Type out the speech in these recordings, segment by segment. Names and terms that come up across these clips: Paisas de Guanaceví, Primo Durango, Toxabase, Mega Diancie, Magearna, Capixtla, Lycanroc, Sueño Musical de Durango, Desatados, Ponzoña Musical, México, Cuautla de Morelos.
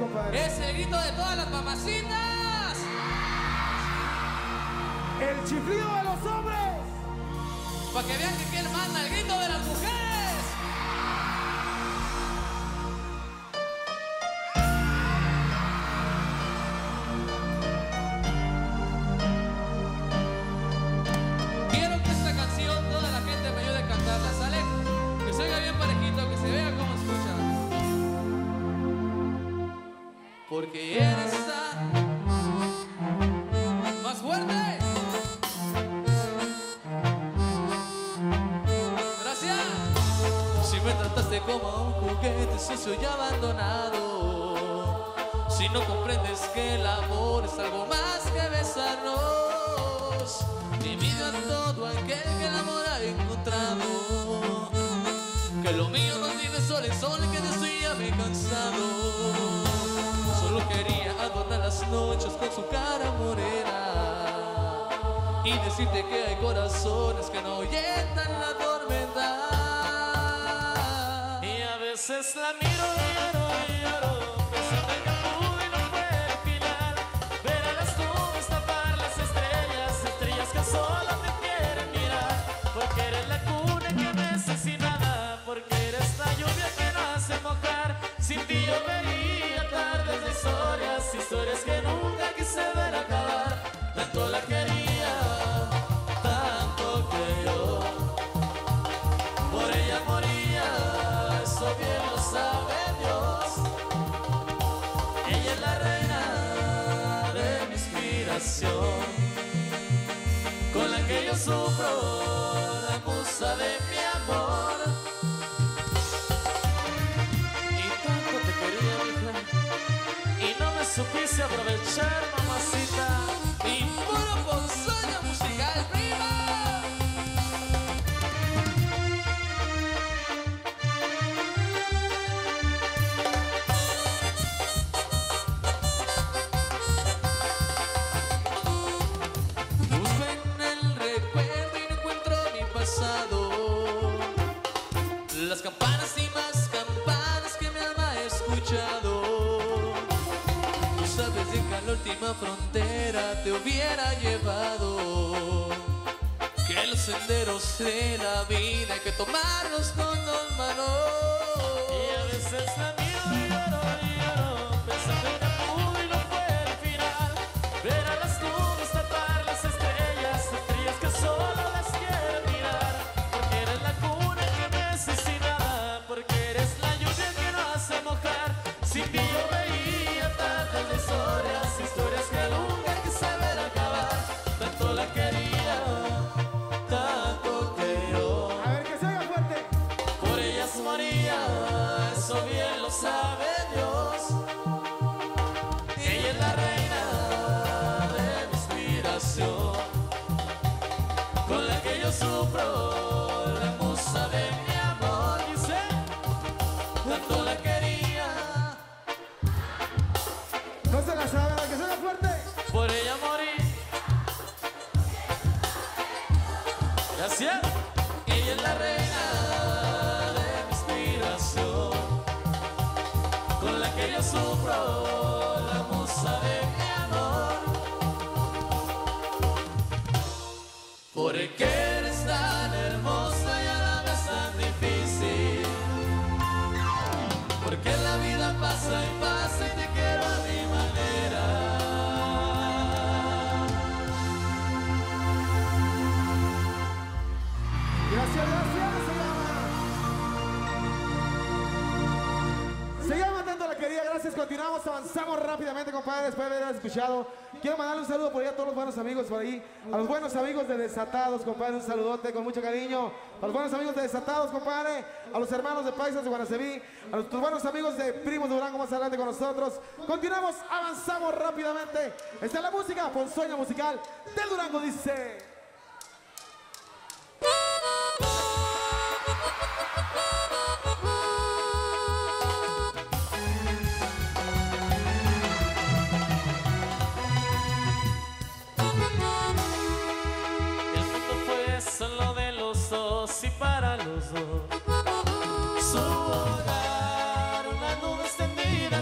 compadre. Es el grito de todas las mamacitas. El chiflido de los hombres. Para que vean que quién manda, el grito de las mujeres. Porque eres tan más fuerte. Gracias. Si me trataste como a un juguete sucio y abandonado, si no comprendes que el amor es algo más que besarnos, divido a todo aquel que el amor ha encontrado, que lo mío no tiene sol en sol, que de soy ya me he cansado. Solo quería adornar las noches con su cara morena y decirte que hay corazones que no oyentan la tormenta. Y a veces la miro y lloro, pensando en que pude y no pude filar, ver a las nubes tapar las estrellas, estrellas que solo me quieren mirar, porque eres la cuna que me asesinaba, porque eres la lluvia que no hace mojar. Sin ti yo vería tardes de historias, historias que nunca quise ver acabar. Tanto la quería, tanto que yo por ella moría, eso bien lo sabe Dios. Ella es la reina de mi inspiración, con la que yo sufro, la musa de mi amor. Supiste aprovechar, mamacita. Y puro Ponzoña musical, prima. Busco en el recuerdo y no encuentro mi pasado. Las campanas y más campanas que mi alma ha escuchado. Sabes bien que a la última frontera te hubiera llevado, que los senderos de la vida hay que tomarlos con dos manos. Y a veces la miro y lloro, pensando en que pude y no fue el final, ver a las nubes tapar las estrellas, estrellas que solo las quiero mirar, porque eres la cuna que me asesinaba, porque eres la lluvia que no hace mojar. Sin ti yo veía tantas historias, historias que nunca quise ver acabar. Tanto la quería, tanto que yo. A ver que se haga fuerte. Por ellas moría, eso bien lo sabe Dios. Ella es la reina de mi inspiración, con la que yo sufro, la musa de mi amor. Dice, tanto la quería. Por ella morí. Gracias. Ella es la reina de mi inspiración, con la que yo sufro, la musa de mi amor. Porque eres tan hermosa y a la vez tan difícil, porque la vida pasa y pasa y te quiero a mi manera. Gracias, gracias. Se llama Tanto la Quería. Gracias, continuamos, avanzamos rápidamente, compadre, después de haber escuchado. Quiero mandarle un saludo por ahí a todos los buenos amigos por ahí, a los buenos amigos de Desatados, compadre, un saludote con mucho cariño. A los buenos amigos de Desatados, compadre, a los hermanos de Paisas de Guanaceví, a los buenos amigos de Primo Durango más adelante con nosotros. Continuamos, avanzamos rápidamente. Esta es la música, Ponzoña Musical de Durango, dice...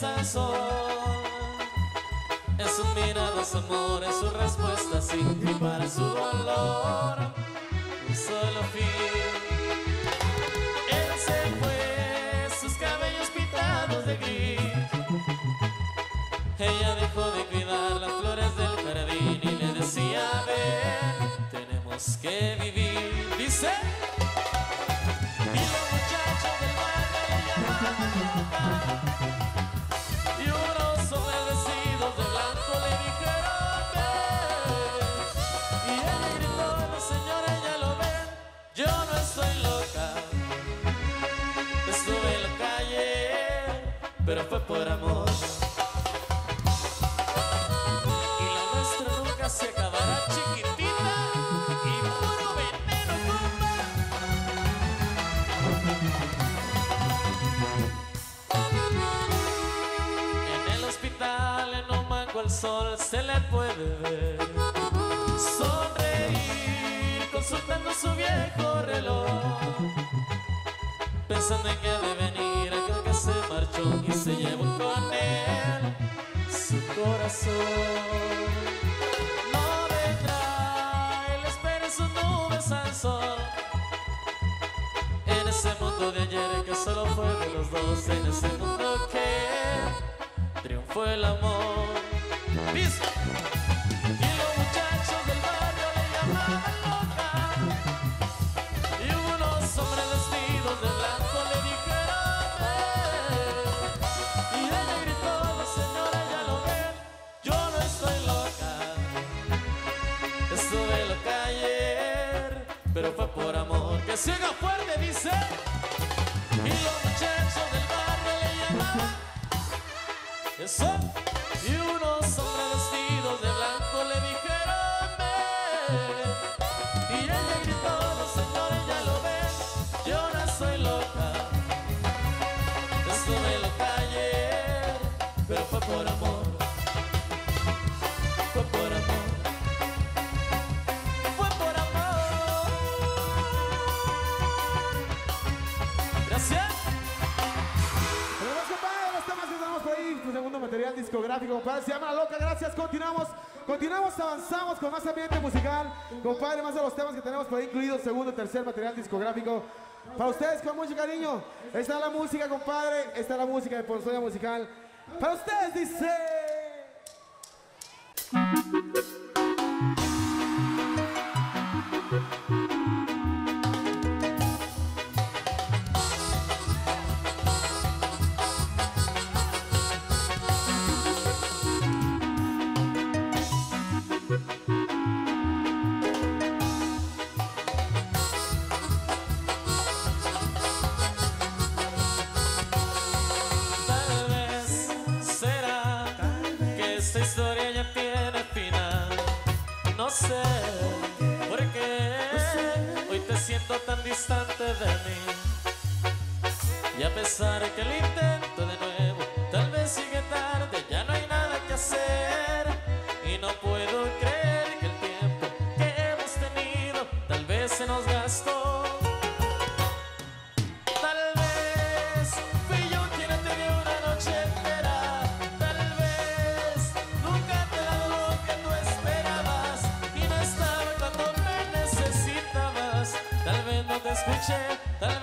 sazón. En sus miradas amor, en sus respuestas sin timar su valor. Un solo fin. Él se fue, sus cabellos pintados de gris. Ella dejó de cuidar las flores del jardín y le decía a ver, tenemos que vivir. Dice. Y los muchachos del barrio le llamaban loca. Y unos obedecidos de blanco le dijeron ven. Y él gritó, señora, ya lo ven, yo no estoy loca. Estuve en la calle, pero fue por amor. Y la nuestra nunca se acabará, chiquitita. Y puro veneno, compa. En el hospital, en un banco al sol se le puede ver sonreír, consultando su viejo reloj, pensando en que debe venir aquel que se marchó y se llevó con él su corazón. No vendrá, él espera en sus nubes al sol, en ese mundo de ayer que solo fue de los dos, en ese mundo que triunfó el amor. ¡Listo! Y los muchachos del barrio le llamaban loca. Y unos hombres vestidos de blanco le dijeron ven. Y ella gritó, señora, ya lo ven, yo no estoy loca. Estuve loca ayer, pero fue por amor. Que siga fuerte, dice. Y los muchachos del barrio le llamaban eso. Y unos hombres vestidos de blanco le dijeron ven. Y ella gritó, señora, ya lo ven, yo no soy loca. Estuve loca ayer, pero fue por amor. Fue por amor. Fue por amor. Gracias. Pero más, compadre, los temas que tenemos por ahí, tu segundo material discográfico, compadre, se llama Loca. Gracias, continuamos, avanzamos con más ambiente musical, compadre, más de los temas que tenemos por ahí incluidos, segundo, tercer material discográfico. Para ustedes, con mucho cariño, está la música, compadre, está la música de Ponzoña Musical. Para ustedes, dice... Tal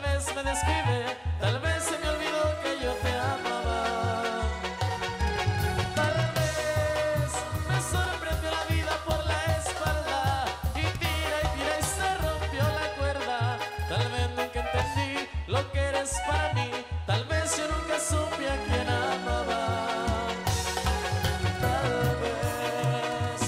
vez me describe. eres para mí. Tal vez yo nunca supe a quién amaba. Tal vez.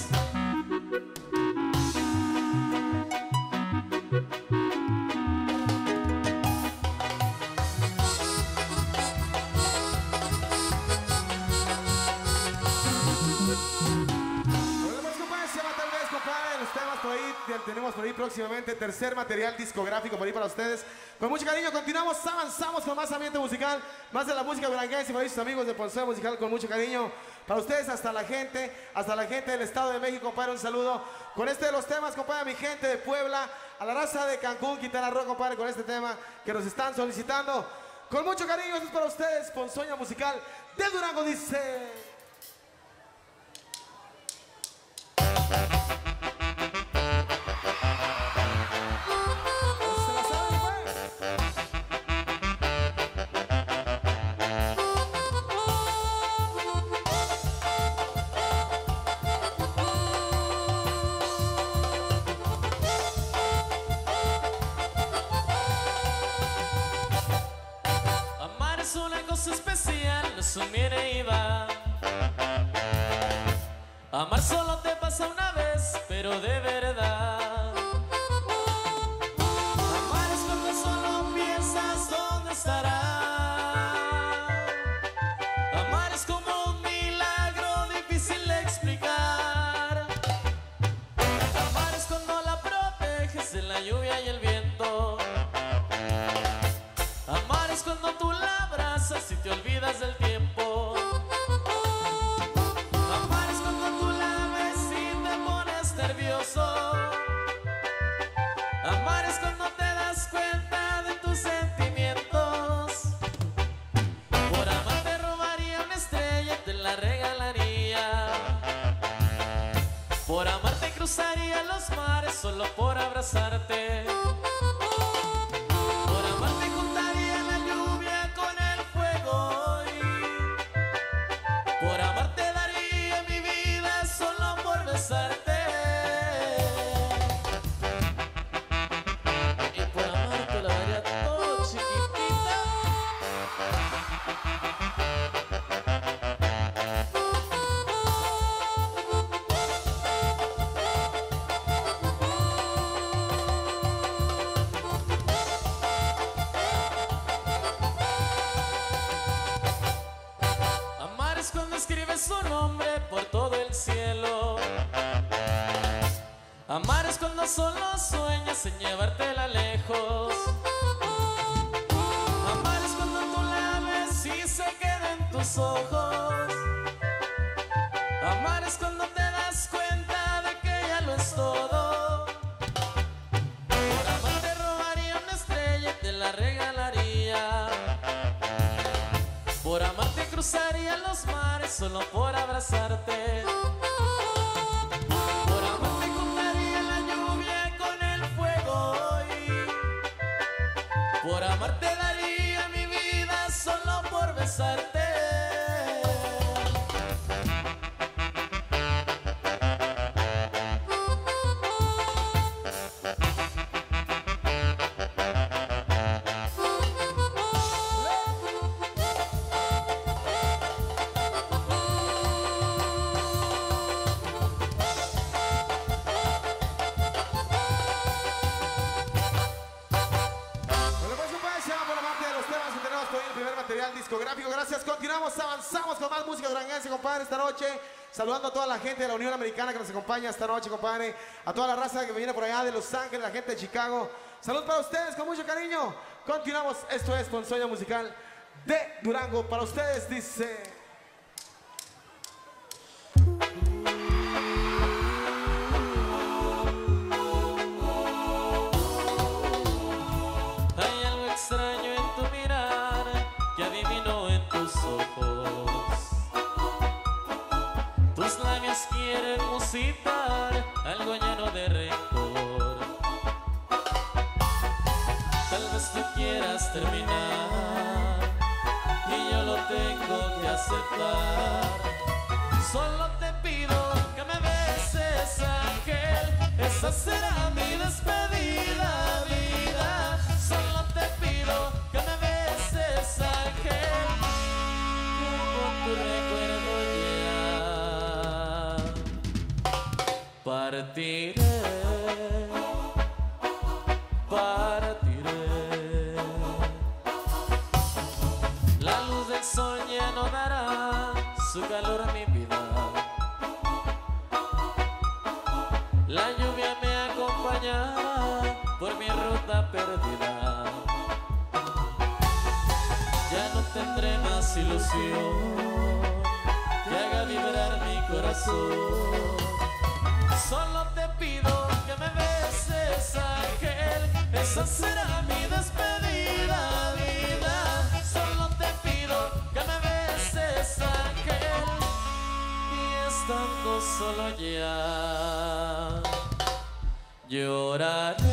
Volvemos, compadre. Se llama Tal vez, compadre. Los temas por ahí, tenemos por ahí próximamente tercer material discográfico por ahí para ustedes. Con mucho cariño continuamos, avanzamos con más ambiente musical, más de la música duranguense, para sus amigos de Ponzoña Musical, con mucho cariño para ustedes, hasta la gente del Estado de México, compadre, un saludo con este de los temas, compadre, a mi gente de Puebla, a la raza de Cancún, Quintana Roo, compadre, con este tema que nos están solicitando. Con mucho cariño, esto es para ustedes, Ponzoña Musical de Durango, dice... Amar solo te pasa una vez, pero de verdad. Amar es cuando solo piensas dónde estará. Amar es como un milagro difícil de explicar. Amar es cuando la proteges de la lluvia y el viento. Amar es cuando tú la abrazas y te olvidas del tiempo. Amar es cuando te das cuenta de tus sentimientos. Por amar te robaría una estrella, te la regalaría. Por amar te cruzaría los mares solo por abrazarte. Por amar te juntaría la lluvia con el fuego y por amar te daría mi vida solo por besarte. Amar es cuando solo sueñas en llevártela lejos. Amar es cuando tú la ves y se queda en tus ojos. Amar es cuando te das cuenta de que ya lo es todo. Por amar te robaría una estrella y te la regalaría. Por amar te cruzaría los mares solo por abrazarte. Por amar te daría mi vida solo por besarte. Esta noche, saludando a toda la gente de la Unión Americana que nos acompaña esta noche, compadre, a toda la raza que viene por allá de Los Ángeles, la gente de Chicago. Salud para ustedes, con mucho cariño. Continuamos, esto es Ponzoña Musical de Durango. Para ustedes dice... Hay algo extraño en tu mirar que adivino en tus ojos. Tus labios quieren musitar algo lleno de rencor. Tal vez tú quieras terminar y yo lo tengo que aceptar. Solo te pido que me beses, ángel. Esa será mi despedida, vida. Solo te pido que me beses. su calor a mi vida. La lluvia me acompaña por mi ruta perdida. Ya no tendré más ilusión que haga vibrar mi corazón. Solo te pido que me beses, ángel, esa será mi despedida, vida. Solo te pido que me beses, ángel, y estando solo ya lloraré,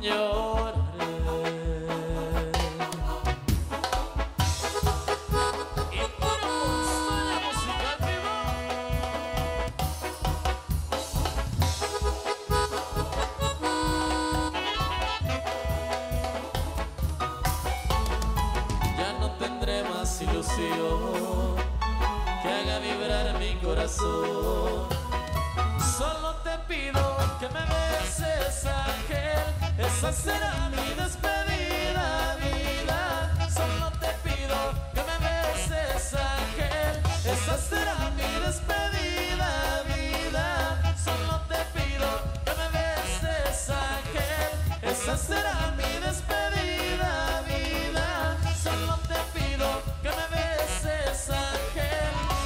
lloraré. Que haga vibrar mi corazón. Solo te pido que me beses, ángel, esa será mi despedida, vida. Solo te pido que me beses, ángel, esa será mi despedida, vida. Solo te pido que me beses, ángel, esa será mi despedida, vida. Solo te pido que me beses, ángel,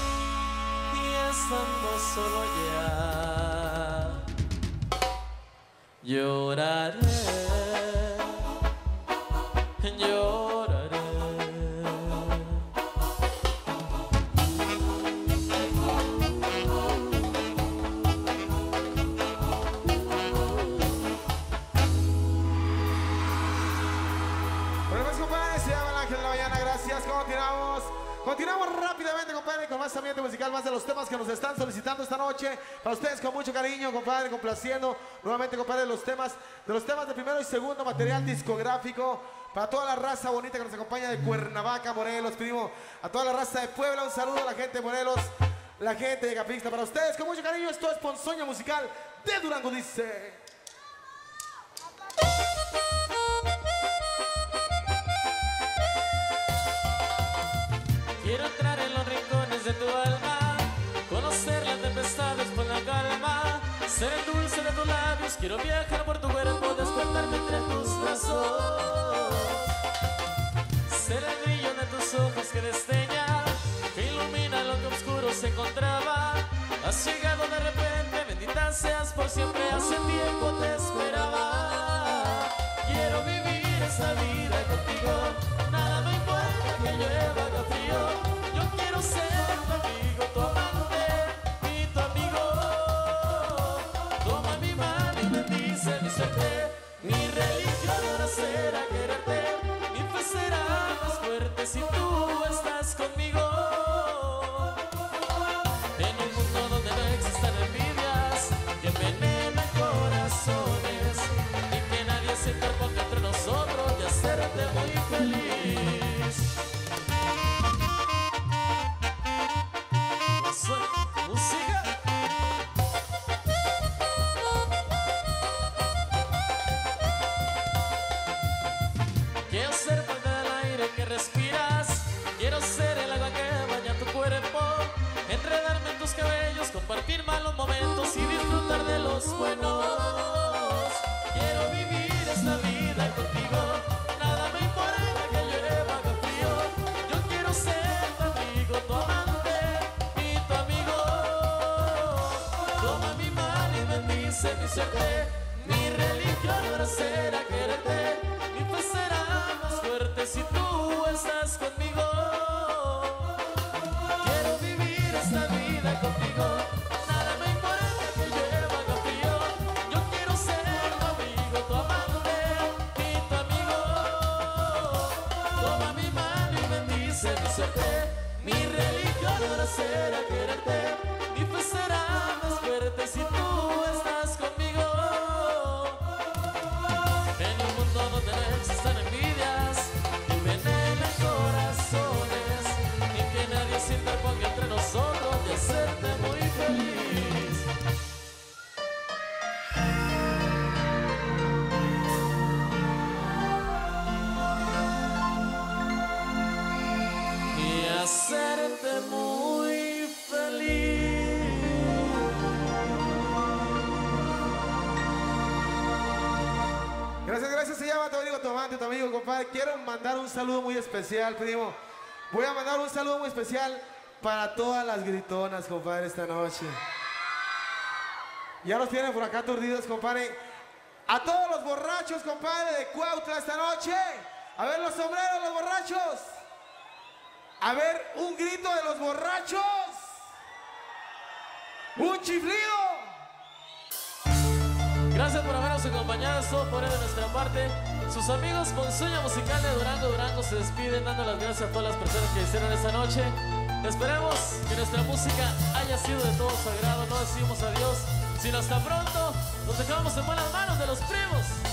y estando solo ya lloraré, lloraré. Continuamos rápidamente, compadre, con más ambiente musical, más de los temas que nos están solicitando esta noche. Para ustedes con mucho cariño, compadre, complaciendo nuevamente, compadre, de los temas de primero y segundo material discográfico. Para toda la raza bonita que nos acompaña de Cuernavaca, Morelos, primo. A toda la raza de Puebla, un saludo a la gente de Morelos, la gente de Capixtla. Para ustedes con mucho cariño, esto es Ponzoña Musical de Durango, dice. Quiero entrar en los rincones de tu alma, conocer las tempestades con la calma, ser el dulce de tus labios, quiero viajar por tu cuerpo, despertarme entre tus brazos, ser el brillo de tus ojos que desteña, que ilumina lo que oscuro se encontraba. Has llegado de repente, bendita seas por siempre, hace tiempo te esperaba. Quiero vivir esa vida contigo, nada me importa que llueva, que frío. Yo quiero ser tu amigo, tu amante y tu amigo. Toma mi mano y bendice mi suerte. Mi religión ahora será quererte. Mi fe será más fuerte si tú estás conmigo. En un mundo donde no existan envidias que envenenan corazones y que nadie se interponga entre nosotros y hacerte muy feliz. Música. Quiero ser parte del aire que respiras, quiero ser el agua que baña tu cuerpo, enredarme en tus cabellos, compartir malos momentos y disfrutar de los buenos. Quiero vivir esta vida contigo, nada me importa que llueva o frío. Yo quiero ser tu amigo, tu amante y tu amigo. Toma mi mano y bendice mi suerte. Mi religión ahora será quererte. Mi fe será más fuerte si tú estás conmigo. Quiero vivir esta vida contigo, nada me importa que llueva o frío. Yo quiero ser tu amigo, tu amante y tu amigo. Toma mi mano y bendice mi suerte. Mi religión ahora será quererte. Mi fe será más fuerte si tú estás conmigo. En un mundo donde no existen envidias y envenenan corazones y que nadie se interponga entre nosotros y hacerte muy feliz. Y Tomante, tu amigo, compadre. Quiero mandar un saludo muy especial, primo. Voy a mandar un saludo muy especial para todas las gritonas, compadre, esta noche. Ya los tienen por acá aturdidos, compadre. A todos los borrachos, compadre, de Cuautla esta noche. A ver los sombreros, los borrachos. A ver un grito de los borrachos. Un chiflido. Gracias por habernos acompañado, todo por él de nuestra parte. Sus amigos con Sueño Musical de Durango, Durango se despiden dando las gracias a todas las personas que hicieron esta noche. Esperemos que nuestra música haya sido de todo su agrado. No decimos adiós, sino hasta pronto. Nos dejamos en buenas manos de los primos.